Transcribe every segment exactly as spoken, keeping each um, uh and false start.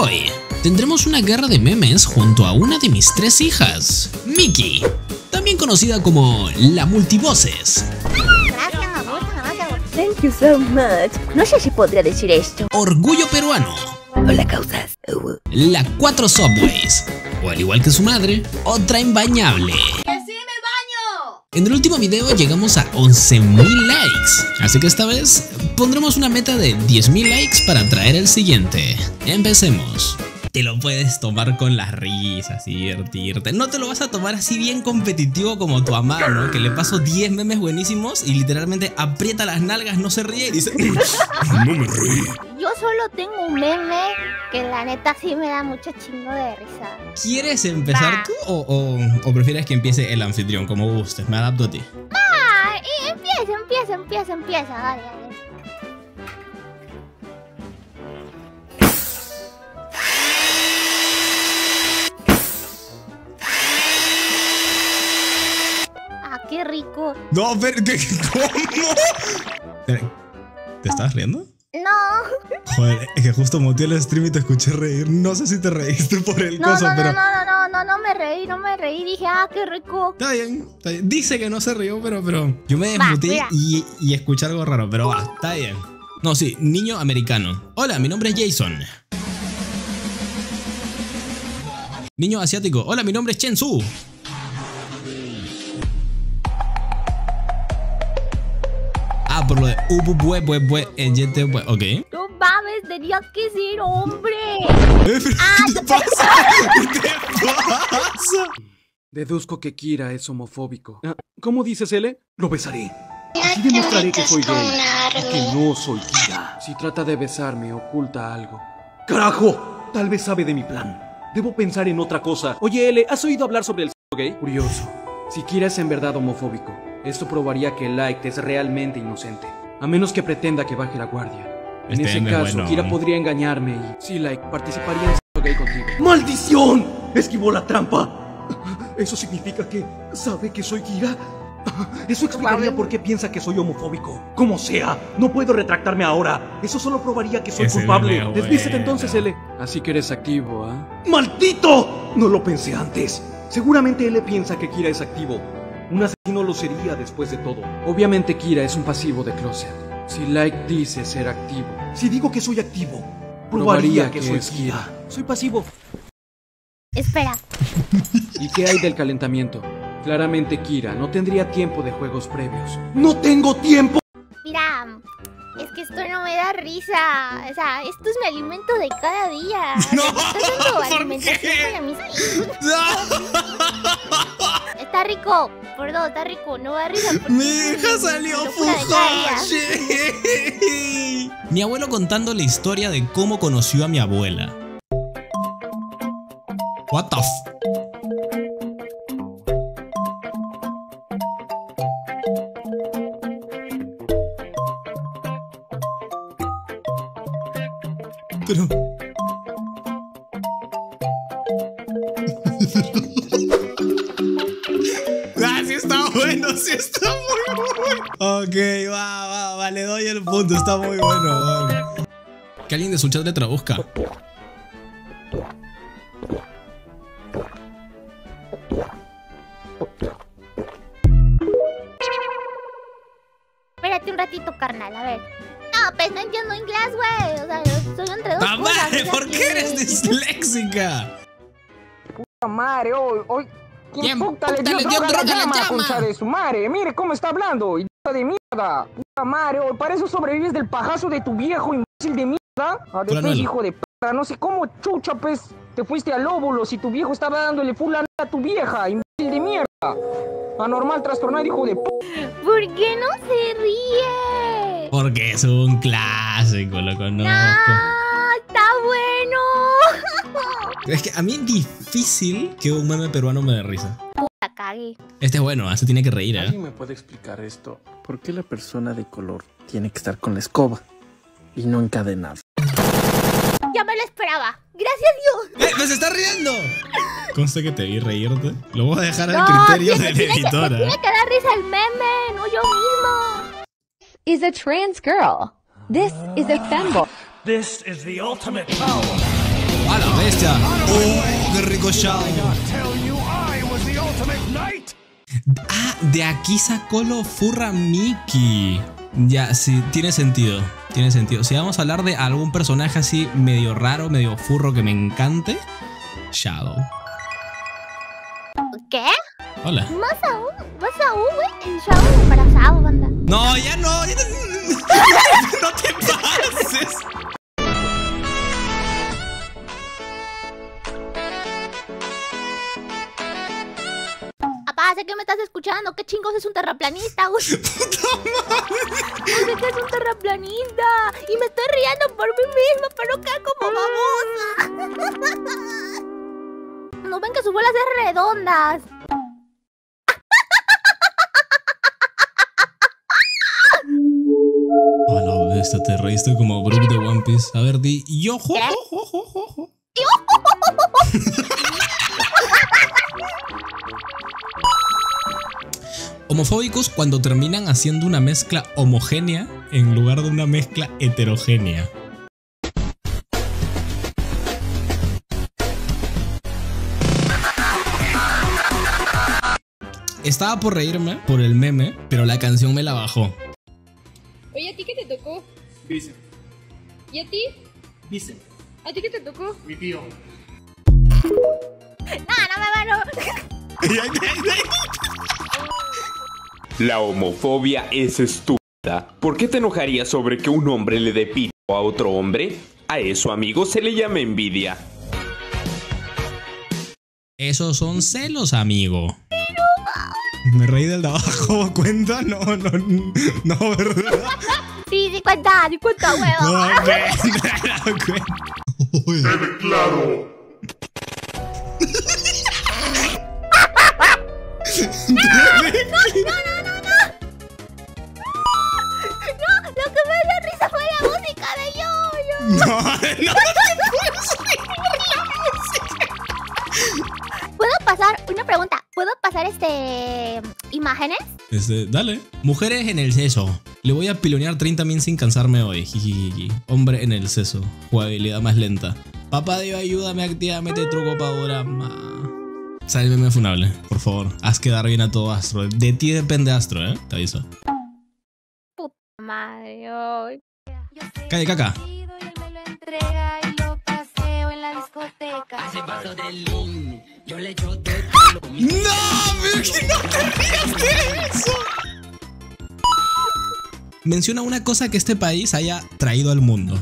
hoy tendremos una guerra de memes junto a una de mis tres hijas, Miki, también conocida como la multivoces. Thank you so much. No sé si podría decir esto. Orgullo peruano. Hola, causas. La cuatro Subways. O al igual que su madre, otra imbañable. En el último video llegamos a once mil likes, así que esta vez pondremos una meta de diez mil likes para traer el siguiente. Empecemos. Te lo puedes tomar con las risas y divertirte. No te lo vas a tomar así bien competitivo como tu amado, ¿no? Que le paso diez memes buenísimos y literalmente aprieta las nalgas, no se ríe y dice no me reí. Yo solo tengo un meme que la neta sí me da mucho chingo de risa. ¿Quieres empezar bah. tú o, o, o prefieres que empiece el anfitrión? Como gustes, me adapto a ti. Ah, empieza, empieza, empieza, empieza, dale, dale. Ah, qué rico. No, pero, ¿cómo? ¿Te estás riendo? No. Joder, es que justo monté el stream y te escuché reír. No sé si te reíste por el no, coso, no, no, pero... No, no, no, no, no, no me reí, no me reí. Dije, ah, qué rico. Está bien, está bien. Dice que no se rió, pero, pero... Yo me desmuté y, y escuché algo raro, pero va, está bien. No, sí, niño americano. Hola, mi nombre es Jason. Niño asiático. Hola, mi nombre es Chen Su. Por lo de ubu bue bue bue yete bue, ok. No mames, tenías que ser hombre. ¿Qué te pasa? ¿Qué te pasa? Deduzco que Kira es homofóbico. ¿Cómo dices, L? Lo besaré. Así demostraré que soy gay y que no soy Kira. Si trata de besarme, oculta algo. ¡Carajo! Tal vez sabe de mi plan. Debo pensar en otra cosa. Oye, L, ¿has oído hablar sobre el sexo gay? Curioso. Si Kira es en verdad homofóbico, esto probaría que Light es realmente inocente, a menos que pretenda que baje la guardia. En este ese caso, bueno. Kira podría engañarme y... Sí, Light, participaría en sexo gay contigo. ¡Maldición! ¡Esquivó la trampa! ¿Eso significa que sabe que soy Kira? Eso explicaría por qué piensa que soy homofóbico. Como sea, no puedo retractarme ahora. Eso solo probaría que soy es culpable. Desvícete entonces, L. Así que eres activo, ¿ah? ¿Eh? ¡Maldito! No lo pensé antes. Seguramente L piensa que Kira es activo. Un asesino lo sería después de todo. Obviamente Kira es un pasivo de closet. Si Light dice ser activo... Si digo que soy activo, probaría que, que soy Kira. Kira. Soy pasivo. Espera. ¿Y qué hay del calentamiento? Claramente Kira no tendría tiempo de juegos previos. ¡No tengo tiempo! Mira, es que esto no me da risa. O sea, esto es mi alimento de cada día. No, ¿por qué? Está rico. Por dos, está rico, no va a risa. Mi hija salió fujoshi. Mi abuelo contando la historia de cómo conoció a mi abuela. What the f... Pero... Sí, está muy bueno. Ok, va, va, va, le doy el punto, está muy bueno, vale. Que alguien de su chat le traduzca. Espérate un ratito, carnal, a ver. No, pues no entiendo inglés, güey. O sea, soy entre dos cosas. ¡Madre! ¿Por qué eres disléxica? Puta madre, hoy, hoy. ¿Quién puta le dio droga a la llama? Concha de su madre, mire cómo está hablando, idiota de mierda. Puta madre, para eso sobrevives del pajazo de tu viejo imbécil de mierda. Además, hijo de puta, no sé cómo chucha, pues, te fuiste al óvulo si tu viejo estaba dándole full la nada a tu vieja, imbécil de mierda. Anormal, trastornado, hijo de puta. ¿Por qué no se ríe? Porque es un clásico, lo conozco. ¡Ah, está bueno! Es que a mí es difícil que un meme peruano me dé risa. Puta, cagué. Este es bueno, se tiene que reír, ¿eh? ¿Alguien me puede explicar esto? ¿Por qué la persona de color tiene que estar con la escoba y no encadenada? Ya me lo esperaba. ¡Gracias, Dios! ¡Eh, pues se está riendo! Consta que te vi reírte. Lo voy a dejar no, al criterio tiene, de la editora. Que, tiene que dar risa al meme, no yo mismo. Is a trans girl. This is a femboy. This is the ultimate power. está. Oh, qué rico Shadow. Ah, de aquí sacó lo furra Miki. Ya, sí, tiene sentido. Tiene sentido. Si vamos a hablar de algún personaje así medio raro, medio furro que me encante, Shadow. ¿Qué? Hola. Más aún, más aún, güey. El Shadow embarazado, banda. No, ya no. Ya no, no te pases. Papá, sé que me estás escuchando. ¿Qué chingos es un terraplanista, güey? Sé que es un terraplanista. Y me estoy riendo por mí misma, pero queda como babosa. No ven que sus bolas son redondas. Hola, extraterrestre como Brook de One Piece. A ver, di. Yo, ojo, ojo, ojo, ojo. Homofóbicos cuando terminan haciendo una mezcla homogénea en lugar de una mezcla heterogénea. Estaba por reírme por el meme, pero la canción me la bajó. Oye, ¿a ti qué te tocó? Bíceps. ¿Y a ti? Bíceps. ¿A ti qué te tocó? Mi tío. No, no me van. La homofobia es estúpida. ¿Por qué te enojarías sobre que un hombre le dé pito a otro hombre? A eso, amigos, se le llama envidia. Esos son celos, amigo. Me reí del de abajo, ¿cuenta? No, no, no, ¿verdad? Sí, sí cuenta, sí cuenta, huevo. No, no, no, cuenta. Uy. ¡Se ve claro! ¡No, no, no, no! No, lo que me da risa fue la música de yo, yo. No, no, no, te puedes reír por la música. ¿Puedo pasar una pregunta? ¿Puedo pasar este... imágenes? Este, dale. Mujeres en el seso. Le voy a pilonear treinta mil sin cansarme hoy. Jijijiji. Hombre en el seso. Jugabilidad más lenta. Papá Dios, ayúdame, actívame este truco para ahora. Sal meme funable, por favor. Haz quedar bien a todo Astro. De ti depende Astro, ¿eh? Te aviso. Puta madre, oh. Calle caca. Yo le echo de ¡no! Miki, ¡no te rías de eso! Menciona una cosa que este país haya traído al mundo.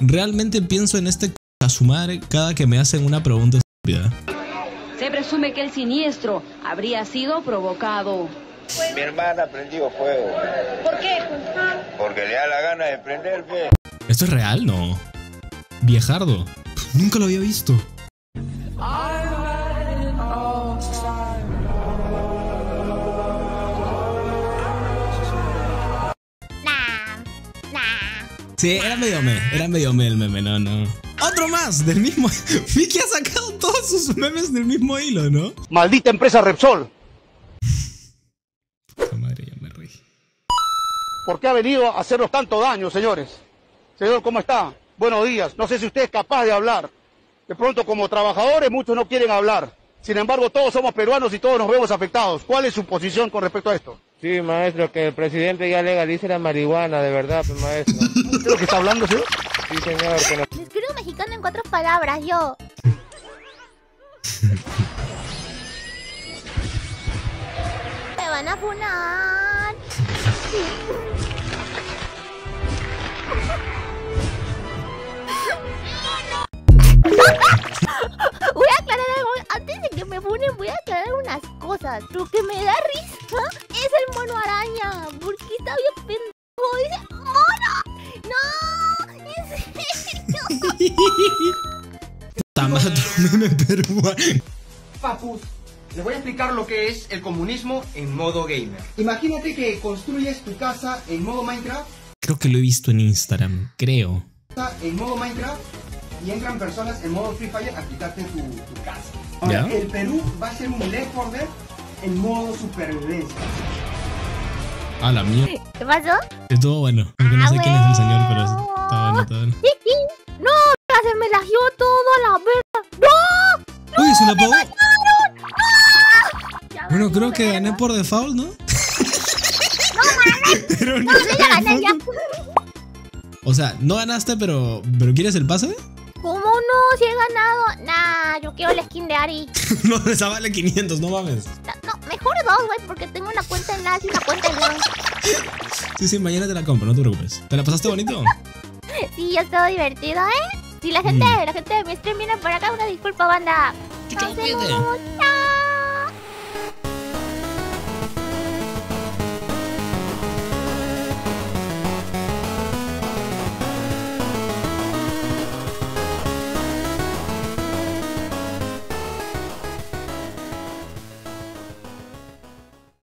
Realmente pienso en este c a su madre cada que me hacen una pregunta estúpida. Se presume que el siniestro habría sido provocado. Mi hermana prendió fuego. ¿Por qué? Porque le da la gana de prender fuego. ¿Esto es real? No. Viejardo. Nunca lo había visto. Sí, era medio meme, era medio meme el meme, no, no. Otro más, del mismo. Miki ha sacado todos sus memes del mismo hilo, ¿no? ¡Maldita empresa Repsol! Puta madre, ya me reí. ¿Por qué ha venido a hacernos tanto daño, señores? Señor, ¿cómo está? Buenos días. No sé si usted es capaz de hablar. De pronto, como trabajadores, muchos no quieren hablar. Sin embargo, todos somos peruanos y todos nos vemos afectados. ¿Cuál es su posición con respecto a esto? Sí, maestro, que el presidente ya legalice la marihuana, de verdad, pues, maestro. ¿Es lo que está hablando, señor? Sí, señor. Que no... Me escribo mexicano en cuatro palabras, yo. Te van a funar. Voy a aclarar algo. Antes de que me funen, voy a aclarar unas cosas. Lo que me da risa... es el mono araña, porque está bien pendejo, dice mono. No, en serio. Tamato meme peruano. Papus, les voy a explicar lo que es el comunismo en modo gamer. Imagínate que construyes tu casa en modo Minecraft. Creo que lo he visto en Instagram, creo. En modo Minecraft y entran personas en modo Free Fire a quitarte tu, tu casa. Ahora, ¿ya? El Perú va a ser un left order en modo supervivencia. A la mierda. ¿Qué pasó? Estuvo bueno. Porque ah, no sé bueno. Quién es el señor, pero está bueno, está bueno. No, se me las llevó todo a la verga. ¡No! ¡No! ¡Uy, se la pagó! ¡No! Bueno, creo que gané ¿verdad? Por default, ¿no? ¡No, pero no, no, sí, ya gané ya! O sea, no ganaste, pero... ¿Pero quieres el pase? ¿Cómo no? Si he ganado. Nah, yo quiero la skin de Ari. No, esa vale quinientos, no mames. No, no mejor dos, güey, porque tengo una cuenta en Nas y una cuenta en One. Sí, sí, mañana te la compro, no te preocupes. ¿Te la pasaste bonito? Sí, yo estoy divertido, ¿eh? Si sí, la gente, mm. la gente de mi stream viene por acá, una disculpa, banda. Nos vemos. Chao.